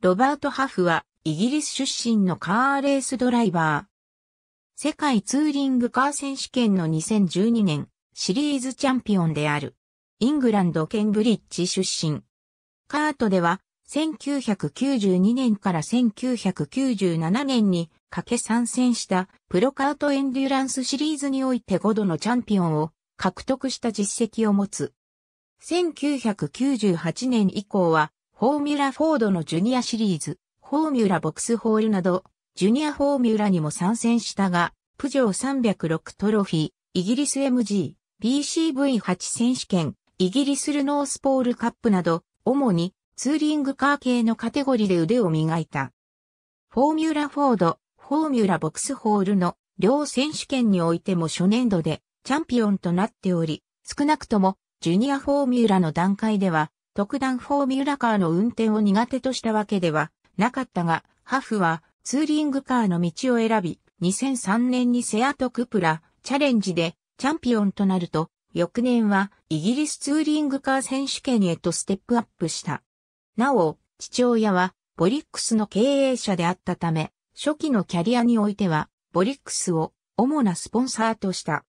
ロバート・ハフはイギリス出身のカーレースドライバー。世界ツーリングカー選手権の2012年シリーズチャンピオンである。イングランドケンブリッジ出身。カートでは1992年から1997年にかけ参戦したプロカートエンデュランスシリーズにおいて5度のチャンピオンを獲得した実績を持つ。1998年以降はフォーミュラフォードのジュニアシリーズ、フォーミュラボクスホールなど、ジュニアフォーミュラにも参戦したが、プジョー306トロフィー、イギリス MG、BCV8 選手権、イギリスルノースポールカップなど、主にツーリングカー系のカテゴリーで腕を磨いた。フォーミュラフォード、フォーミュラボクスホールの両選手権においても初年度でチャンピオンとなっており、少なくともジュニアフォーミュラの段階では、特段フォーミュラカーの運転を苦手としたわけではなかったが、ハフはツーリングカーの道を選び、2003年にセアトクプラチャレンジでチャンピオンとなると、翌年はイギリスツーリングカー選手権へとステップアップした。なお、父親はボリックスの経営者であったため、初期のキャリアにおいてはボリックスを主なスポンサーとした。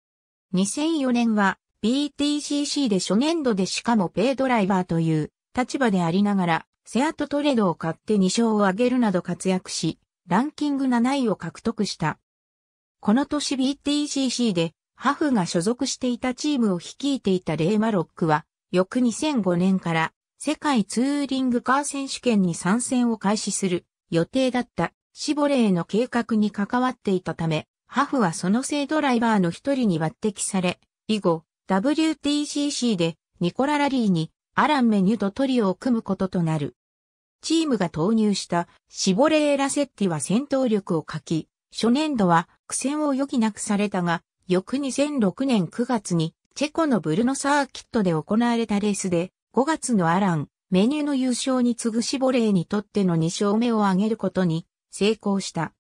2004年はWTCC で初年度でしかもペイドライバーという立場でありながら、セアトトレドを買って2勝を挙げるなど活躍し、ランキング7位を獲得した。この年 WTCC でハフが所属していたチームを率いていたレイ・マロックは、翌2005年から世界ツーリングカー選手権に参戦を開始する予定だったシボレーの計画に関わっていたため、ハフはその正ドライバーの一人に抜擢され、以後、WTCC でニコラ・ラリーにアラン・メニュとトリオを組むこととなる。チームが投入したシボレー・ラセッティは戦闘力を欠き、初年度は苦戦を余儀なくされたが、翌2006年9月にチェコのブルノサーキットで行われたレースで、5月のアラン・メニュの優勝に次ぐシボレーにとっての2勝目を挙げることに成功した。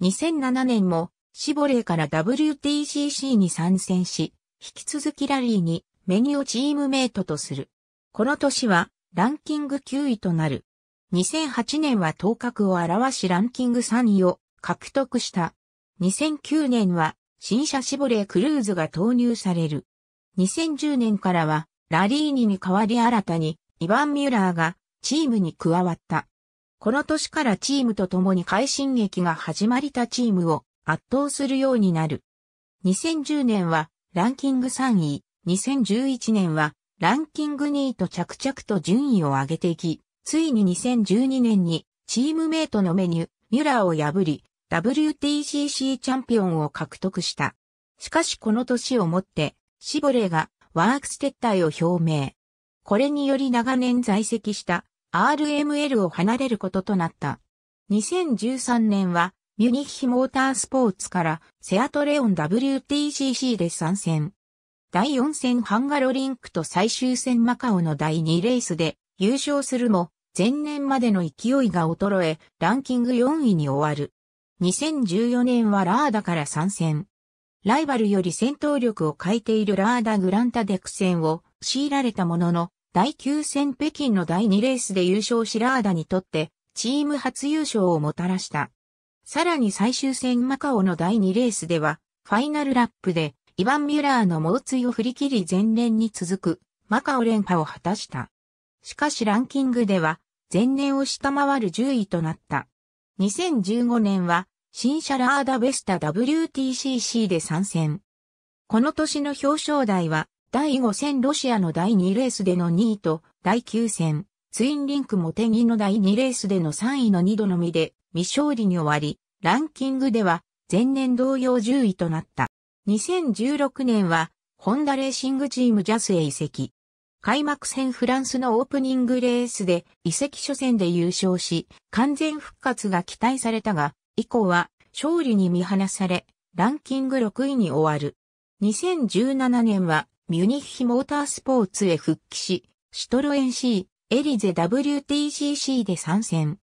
2007年もシボレーから WTCC に参戦し、引き続きラリーにメニュをチームメイトとする。この年はランキング9位となる。2008年は頭角を現しランキング3位を獲得した。2009年は新車シボレークルーズが投入される。2010年からはラリーニに代わり新たにイヴァン・ミュラーがチームに加わった。この年からチームと共に快進撃が始まりたチームを圧倒するようになる。2010年はランキング3位、2011年はランキング2位と着々と順位を上げていき、ついに2012年にチームメイトのメニュ、ミュラーを破り、WTCC チャンピオンを獲得した。しかしこの年をもって、シボレーがワークス撤退を表明。これにより長年在籍した RML を離れることとなった。2013年は、ミュニッヒモータースポーツからセアトレオン WTCC で参戦。第4戦ハンガロリンクと最終戦マカオの第2レースで優勝するも前年までの勢いが衰えランキング4位に終わる。2014年はラーダから参戦。ライバルより戦闘力を欠いているラーダグランタで苦戦を強いられたものの第9戦北京の第2レースで優勝しラーダにとってチーム初優勝をもたらした。さらに最終戦マカオの第2レースでは、ファイナルラップで、イヴァン・ミュラーの猛追を振り切り前年に続く、マカオ連覇を果たした。しかしランキングでは、前年を下回る10位となった。2015年は、新車ラーダ・ベスタ WTCC で参戦。この年の表彰台は、第5戦ロシアの第2レースでの2位と、第9戦、ツインリンクモテギの第2レースでの3位の2度のみで、未勝利に終わり、ランキングでは前年同様10位となった。2016年は、ホンダレーシングチームジャスへ移籍。開幕戦フランスのオープニングレースで移籍初戦で優勝し、完全復活が期待されたが、以降は勝利に見放され、ランキング6位に終わる。2017年は、ミュニッヒモータースポーツへ復帰し、シトロエン C、エリゼ WTCC で参戦。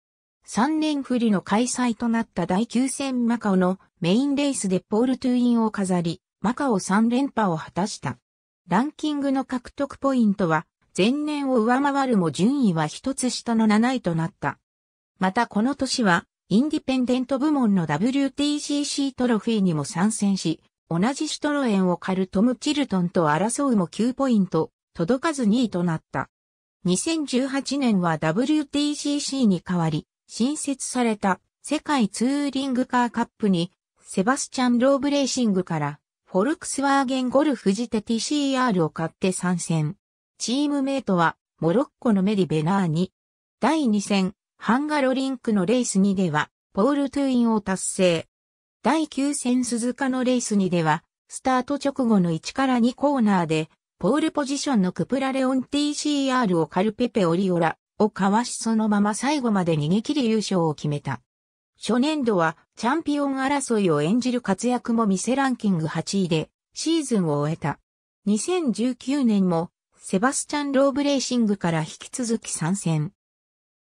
3年振りの開催となった第9戦マカオのメインレースでポール・トゥインを飾り、マカオ3連覇を果たした。ランキングの獲得ポイントは前年を上回るも順位は1つ下の7位となった。またこの年は、インディペンデント部門の WTCC トロフィーにも参戦し、同じシュトロエンを狩るトム・チルトンと争うも9ポイント、届かず2位となった。2018年は WTCC に代わり、新設された世界ツーリングカーカップに、セバスチャン・ローブレーシングから、フォルクスワーゲンゴルフWTCR を買って参戦。チームメイトは、モロッコのメディ・ベナーニ。第2戦、ハンガロリンクのレース2では、ポール・トゥインを達成。第9戦鈴鹿のレース2では、スタート直後の1から2コーナーで、ポールポジションのクプラレオン TCR をカルペペオリオラをかわしそのまま最後まで逃げ切り優勝を決めた。初年度はチャンピオン争いを演じる活躍も見せランキング8位でシーズンを終えた。2019年もセバスチャン・ローブレーシングから引き続き参戦。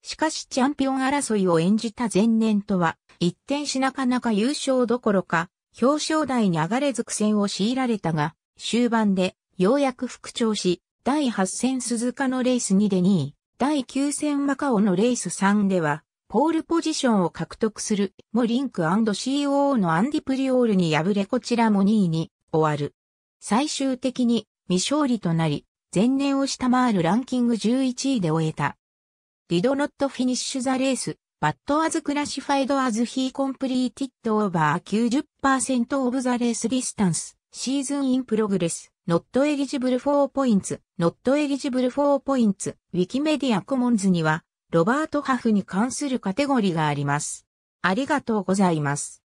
しかしチャンピオン争いを演じた前年とは一転しなかなか優勝どころか表彰台に上がれず苦戦を強いられたが終盤でようやく復調し、第8戦鈴鹿のレース2で2位、第9戦マカオのレース3では、ポールポジションを獲得するもリンク&COO のアンディプリオールに敗れこちらも2位に終わる。最終的に未勝利となり、前年を下回るランキング11位で終えた。Did not finish the race, but was classified as he completed over 90% of the race distance, season in progress.Not eligible for points. ウィキメディアコモンズには、ロバート・ハフに関するカテゴリーがあります。ありがとうございます。